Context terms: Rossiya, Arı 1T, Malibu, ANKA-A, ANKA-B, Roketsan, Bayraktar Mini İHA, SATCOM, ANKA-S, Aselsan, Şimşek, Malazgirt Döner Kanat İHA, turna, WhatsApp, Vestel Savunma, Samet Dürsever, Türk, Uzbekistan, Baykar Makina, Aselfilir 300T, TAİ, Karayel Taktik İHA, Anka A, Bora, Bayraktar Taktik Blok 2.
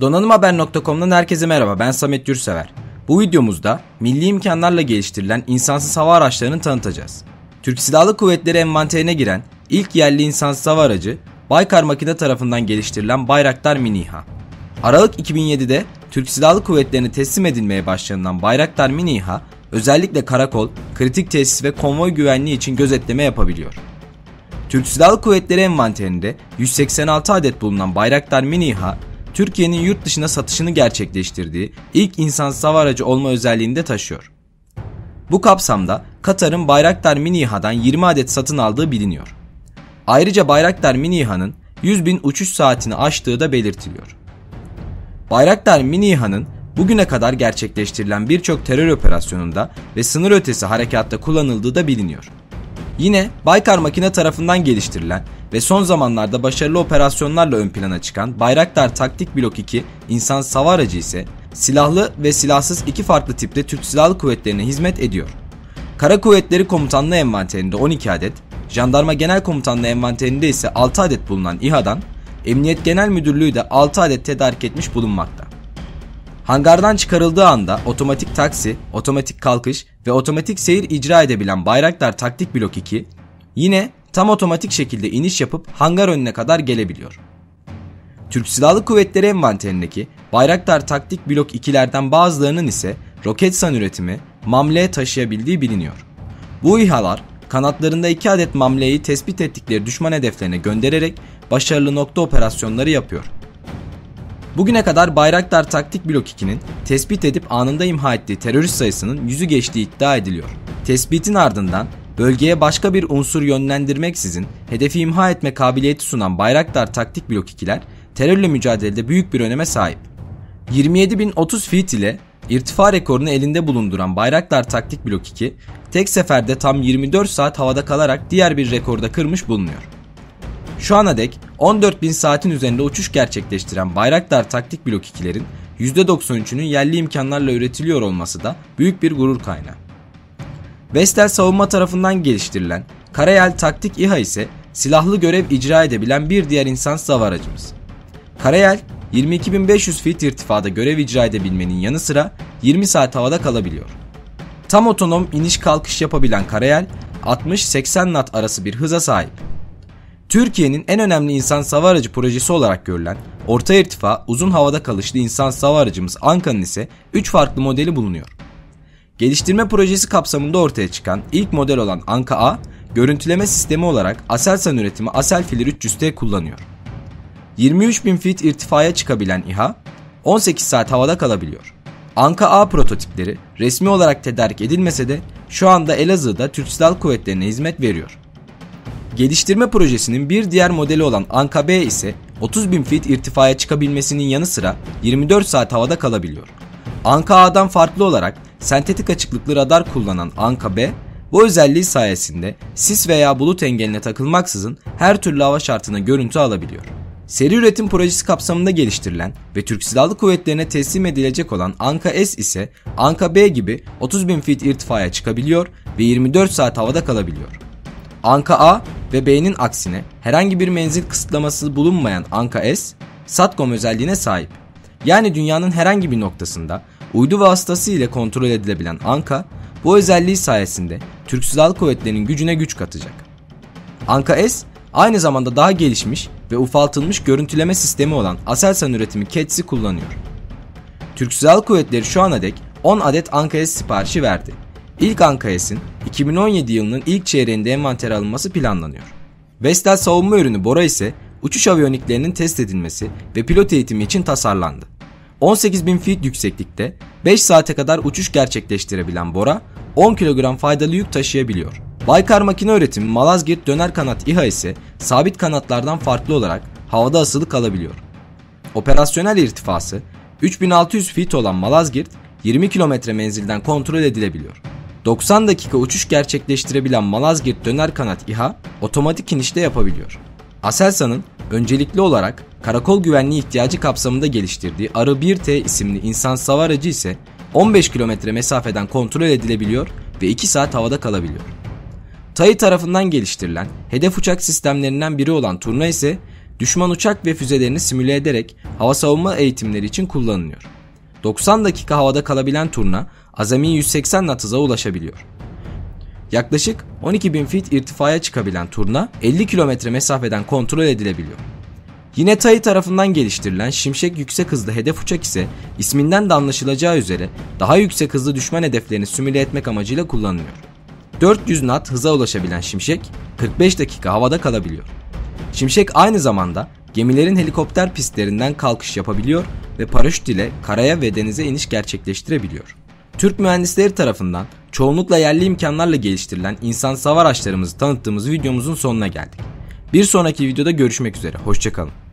Donanımhaber.com'dan herkese merhaba, ben Samet Dürsever. Bu videomuzda milli imkanlarla geliştirilen insansız hava araçlarını tanıtacağız. Türk Silahlı Kuvvetleri envanterine giren ilk yerli insansız hava aracı Baykar Makina tarafından geliştirilen Bayraktar Mini İHA. Aralık 2007'de Türk Silahlı Kuvvetleri'ne teslim edilmeye başlanılan Bayraktar Mini İHA özellikle karakol, kritik tesis ve konvoy güvenliği için gözetleme yapabiliyor. Türk Silahlı Kuvvetleri envanterinde 186 adet bulunan Bayraktar Mini İHA, Türkiye'nin yurt dışına satışını gerçekleştirdiği ilk insansız hava aracı olma özelliğini de taşıyor. Bu kapsamda Katar'ın Bayraktar Mini İHA'dan 20 adet satın aldığı biliniyor. Ayrıca Bayraktar Mini İHA'nın 100.000 uçuş saatini aştığı da belirtiliyor. Bayraktar Mini İHA'nın bugüne kadar gerçekleştirilen birçok terör operasyonunda ve sınır ötesi harekatta kullanıldığı da biliniyor. Yine Baykar Makina tarafından geliştirilen ve son zamanlarda başarılı operasyonlarla ön plana çıkan Bayraktar Taktik Blok 2 insansız hava aracı ise silahlı ve silahsız iki farklı tipte Türk Silahlı Kuvvetleri'ne hizmet ediyor. Kara Kuvvetleri Komutanlığı envanterinde 12 adet, Jandarma Genel Komutanlığı envanterinde ise 6 adet bulunan İHA'dan Emniyet Genel Müdürlüğü de 6 adet tedarik etmiş bulunmakta. Hangardan çıkarıldığı anda otomatik taksi, otomatik kalkış ve otomatik seyir icra edebilen Bayraktar Taktik Blok 2 yine tam otomatik şekilde iniş yapıp hangar önüne kadar gelebiliyor. Türk Silahlı Kuvvetleri envanterindeki Bayraktar Taktik Blok 2'lerden bazılarının ise Roketsan üretimi mamleye taşıyabildiği biliniyor. Bu İHA'lar kanatlarında 2 adet mamleyi tespit ettikleri düşman hedeflerine göndererek başarılı nokta operasyonları yapıyor. Bugüne kadar Bayraktar Taktik Blok 2'nin tespit edip anında imha ettiği terörist sayısının 100'ü geçtiği iddia ediliyor. Tespitin ardından bölgeye başka bir unsur yönlendirmeksizin hedefi imha etme kabiliyeti sunan Bayraktar Taktik Blok 2'ler terörle mücadelede büyük bir öneme sahip. 27.030 feet ile irtifa rekorunu elinde bulunduran Bayraktar Taktik Blok 2 tek seferde tam 24 saat havada kalarak diğer bir rekoru da kırmış bulunuyor. Şu ana dek 14.000 saatin üzerinde uçuş gerçekleştiren Bayraktar Taktik Blok 2'lerin %93'ünün yerli imkanlarla üretiliyor olması da büyük bir gurur kaynağı. Vestel Savunma tarafından geliştirilen Karayel Taktik İHA ise silahlı görev icra edebilen bir diğer insansız hava aracımız. Karayel 22.500 feet irtifada görev icra edebilmenin yanı sıra 20 saat havada kalabiliyor. Tam otonom iniş kalkış yapabilen Karayel 60-80 knot arası bir hıza sahip. Türkiye'nin en önemli insansız hava aracı projesi olarak görülen orta irtifa uzun havada kalışlı insansız hava aracımız ANKA-B'nin ise 3 farklı modeli bulunuyor. Geliştirme projesi kapsamında ortaya çıkan ilk model olan Anka A, görüntüleme sistemi olarak Aselsan üretimi Aselfilir 300T kullanıyor. 23.000 feet irtifaya çıkabilen İHA, 18 saat havada kalabiliyor. Anka A prototipleri resmi olarak tedarik edilmese de şu anda Elazığ'da Türk Silahlı Kuvvetleri'ne hizmet veriyor. Geliştirme projesinin bir diğer modeli olan ANKA-B ise 30.000 feet irtifaya çıkabilmesinin yanı sıra 24 saat havada kalabiliyor. ANKA-A'dan farklı olarak sentetik açıklıklı radar kullanan ANKA-B, bu özelliği sayesinde sis veya bulut engeline takılmaksızın her türlü hava şartına görüntü alabiliyor. Seri üretim projesi kapsamında geliştirilen ve Türk Silahlı Kuvvetleri'ne teslim edilecek olan ANKA-S ise ANKA-B gibi 30.000 feet irtifaya çıkabiliyor ve 24 saat havada kalabiliyor. ANKA-A ve B'nin aksine herhangi bir menzil kısıtlaması bulunmayan ANKA-S, SATCOM özelliğine sahip. Yani dünyanın herhangi bir noktasında uydu vasıtası ile kontrol edilebilen ANKA, bu özelliği sayesinde Türk Silahlı Kuvvetleri'nin gücüne güç katacak. ANKA-S aynı zamanda daha gelişmiş ve ufaltılmış görüntüleme sistemi olan Aselsan üretimi CATS'i kullanıyor. Türk Silahlı Kuvvetleri şu ana dek 10 adet ANKA-S siparişi verdi. İlk ANKA-S'in 2017 yılının ilk çeyreğinde envantere alınması planlanıyor. Vestel savunma ürünü Bora ise uçuş aviyoniklerinin test edilmesi ve pilot eğitimi için tasarlandı. 18.000 feet yükseklikte 5 saate kadar uçuş gerçekleştirebilen Bora 10 kilogram faydalı yük taşıyabiliyor. Baykar Makina üretimi Malazgirt Döner Kanat İHA ise sabit kanatlardan farklı olarak havada asılı kalabiliyor. Operasyonel irtifası 3600 feet olan Malazgirt 20 kilometre menzilden kontrol edilebiliyor. 90 dakika uçuş gerçekleştirebilen Malazgirt Döner Kanat İHA otomatik inişte yapabiliyor. Aselsan'ın öncelikli olarak karakol güvenliği ihtiyacı kapsamında geliştirdiği Arı 1T isimli insansız hava aracı ise 15 kilometre mesafeden kontrol edilebiliyor ve 2 saat havada kalabiliyor. TAİ tarafından geliştirilen hedef uçak sistemlerinden biri olan turna ise düşman uçak ve füzelerini simüle ederek hava savunma eğitimleri için kullanılıyor. 90 dakika havada kalabilen turna azami 180 knot hıza ulaşabiliyor. Yaklaşık 12.000 feet irtifaya çıkabilen turna 50 kilometre mesafeden kontrol edilebiliyor. Yine TAİ tarafından geliştirilen Şimşek yüksek hızlı hedef uçak ise isminden de anlaşılacağı üzere daha yüksek hızlı düşman hedeflerini simüle etmek amacıyla kullanılıyor. 400 knot hıza ulaşabilen Şimşek 45 dakika havada kalabiliyor. Şimşek aynı zamanda gemilerin helikopter pistlerinden kalkış yapabiliyor ve paraşüt ile karaya ve denize iniş gerçekleştirebiliyor. Türk mühendisleri tarafından çoğunlukla yerli imkanlarla geliştirilen insansavar araçlarımızı tanıttığımız videomuzun sonuna geldik. Bir sonraki videoda görüşmek üzere, hoşça kalın.